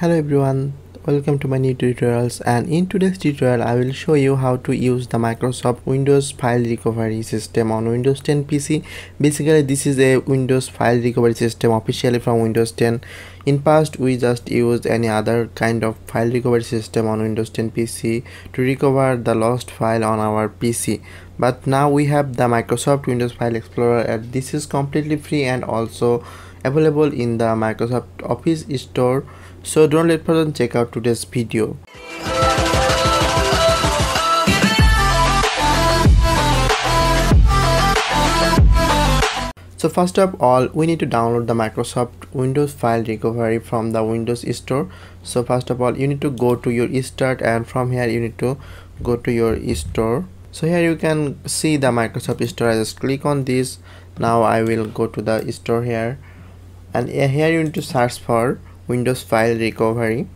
Hello everyone, welcome to my new tutorials, and in today's tutorial I will show you how to use the Microsoft Windows File Recovery system on Windows 10 PC. Basically this is a Windows File Recovery system officially from Windows 10. In past we just used any other kind of file recovery system on Windows 10 PC to recover the lost file on our PC. But now we have the Microsoft Windows File Explorer, and this is completely free and also available in the Microsoft Office Store. So don't let person check out today's video. So first of all we need to download the Microsoft Windows File Recovery from the Windows Store. So first of all you need to go to your start, and from here you need to go to your store. So here you can see the Microsoft Store. I just click on this. Now I will go to the store here, and here you need to search for Windows File Recovery.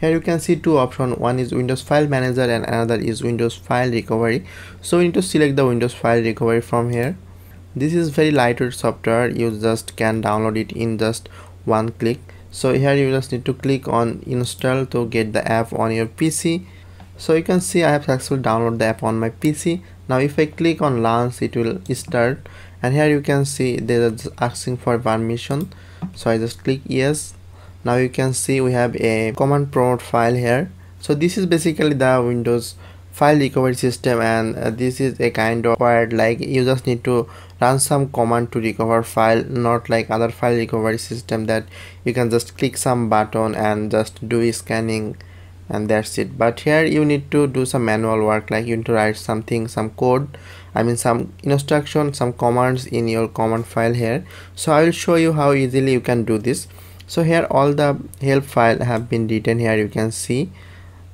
Here you can see two options, one is Windows File Manager and another is Windows File Recovery. So we need to select the Windows File Recovery from here. This is very lightweight software, you just can download it in just one click. So here you just need to click on install to get the app on your PC. So you can see I have successfully downloaded the app on my PC. Now if I click on launch, it will start, and here you can see they are asking for permission, so I just click yes. Now you can see we have a command prompt file here. So this is basically the Windows File Recovery system, and this is a kind of required, like you just need to run some command to recover file, not like other file recovery system that you can just click some button and just do scanning and that's it. But here you need to do some manual work, like you need to write something, some code, I mean some instruction, some commands in your command file here. So I will show you how easily you can do this. So here all the help file have been written, here you can see,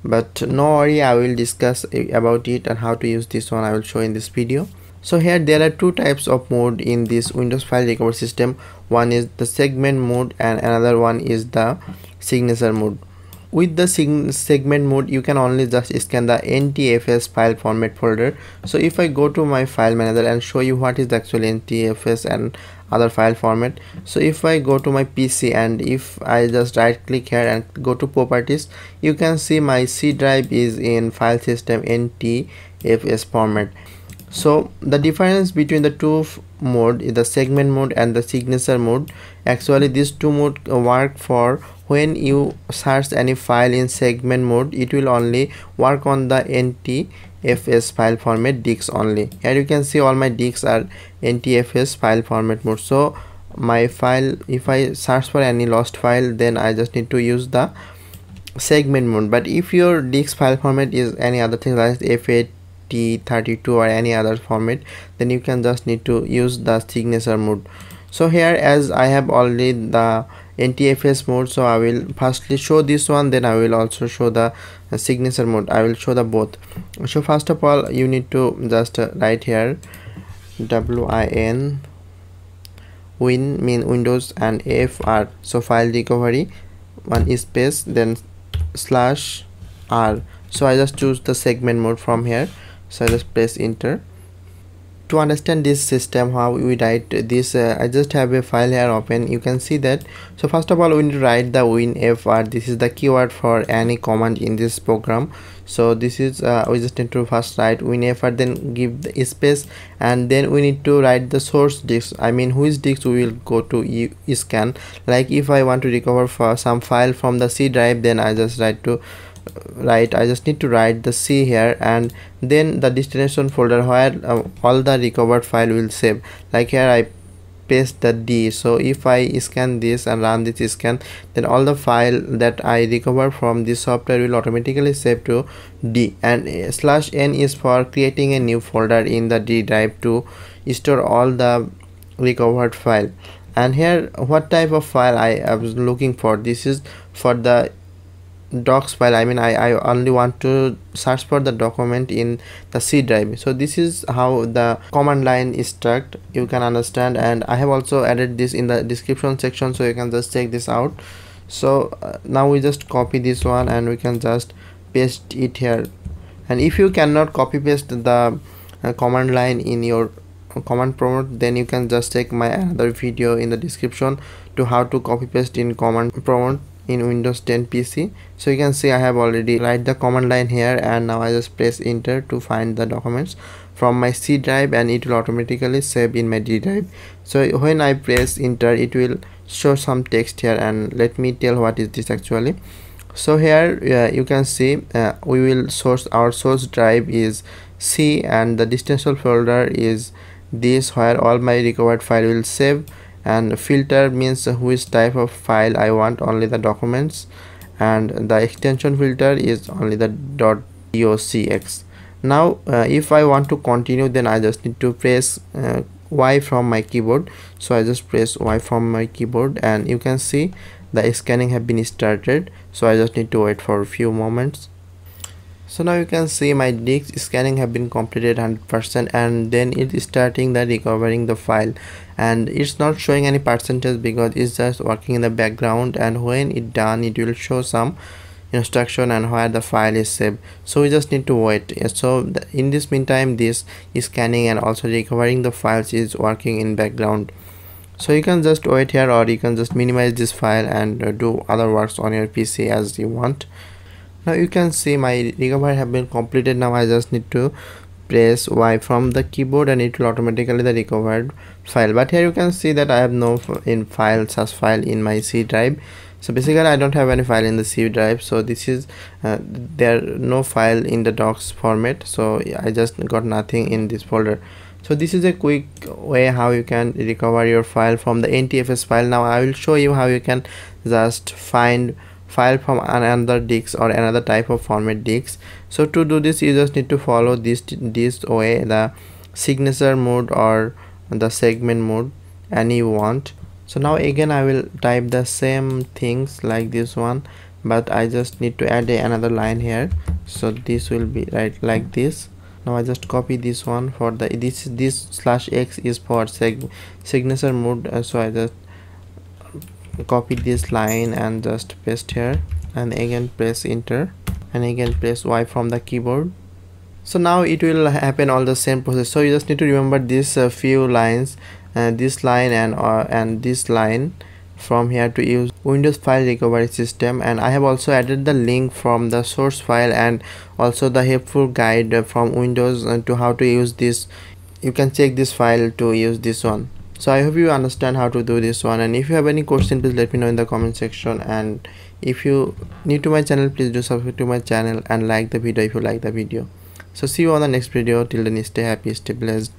but no worry, I will discuss about it and how to use this one I will show in this video. So here there are two types of mode in this Windows File Recovery system. One is the segment mode and another one is the signature mode. With the segment mode you can only just scan the NTFS file format folder. So if I go to my file manager and show you what is the actual NTFS and other file format. So if I go to my PC and if I just right click here and go to properties, you can see my C drive is in file system NTFS format. So the difference between the two mode is the segment mode and the signature mode. Actually these two mode work for when you search any file in segment mode, it will only work on the NTFS file format DIX only. Here you can see all my DIX are NTFS file format mode. So my file, if I search for any lost file, then I just need to use the segment mode. But if your DIX file format is any other thing like FAT32 or any other format, then you can just need to use the signature mode. So here as I have already the NTFS mode, so I will firstly show this one, then I will also show the signature mode. I will show the both. So first of all you need to just write here win mean Windows and FR, so file recovery, one space then slash R. So I just choose the segment mode from here, so I just press enter. To understand this system, how we write this, I just have a file here open, you can see that. So first of all we need to write the winfr. This is the keyword for any command in this program. So this is we just need to first write winfr, then give the space, and then we need to write the source disk, I mean which disk we will go to scan. Like if I want to recover for some file from the C drive, then I just need to write the C here, and then the destination folder where all the recovered file will save. Like here I paste the D. So if I scan this and run this scan, then all the file that I recover from this software will automatically save to D. And slash N is for creating a new folder in the D drive to store all the recovered file. And here what type of file I was looking for, this is for the docs file, I mean I only want to search for the document in the C drive. So this is how the command line is structured, you can understand, and I have also added this in the description section, so you can just check this out. So now we just copy this one and we can just paste it here. And if you cannot copy paste the command line in your command prompt, then you can just check my another video in the description to how to copy paste in command prompt. in Windows 10 PC. So you can see I have already write the command line here, and now I just press enter to find the documents from my C drive, and it will automatically save in my D drive. So when I press enter, it will show some text here, and let me tell what is this actually. So here you can see we will source, our source drive is C, and the destination folder is this, where all my recovered file will save. And filter means which type of file I want, only the documents, and the extension filter is only the .docx. Now if I want to continue, then I just need to press Y from my keyboard. So I just press Y from my keyboard, and you can see the scanning have been started. So I just need to wait for a few moments. So now you can see my disk scanning have been completed 100%, and then it is starting the recovering the file, and it's not showing any percentage because it's just working in the background, and when it done it will show some instruction and where the file is saved. So we just need to wait. So in this meantime, this scanning and also recovering the files is working in background. So you can just wait here, or you can just minimize this file and do other works on your PC as you want. Now you can see my recovery have been completed. Now I just need to press Y from the keyboard, and it will automatically the recovered file. But here you can see that I have no file in my C drive. So basically I don't have any file in the C drive. So this is there are no file in the docs format. So I just got nothing in this folder. So this is a quick way how you can recover your file from the NTFS file. Now I will show you how you can just find file from another disk or another type of format disk. So to do this, you just need to follow this way, the signature mode or the segment mode, any you want. So now again I will type the same things like this one, but I just need to add another line here. So this will be right like this. Now I just copy this one for the this /x is for signature mode. So I just copy this line and just paste here, and again press enter, and again press Y from the keyboard. So now it will happen all the same process. So you just need to remember this few lines, this line and this line from here to use Windows file recovery system. And I have also added the link from the source file and also the helpful guide from Windows to how to use this. You can check this file to use this one. So I hope you understand how to do this one, and if you have any question, please let me know in the comment section. And if you new to my channel, please do subscribe to my channel and like the video if you like the video. So see you on the next video. Till then, stay happy, stay blessed.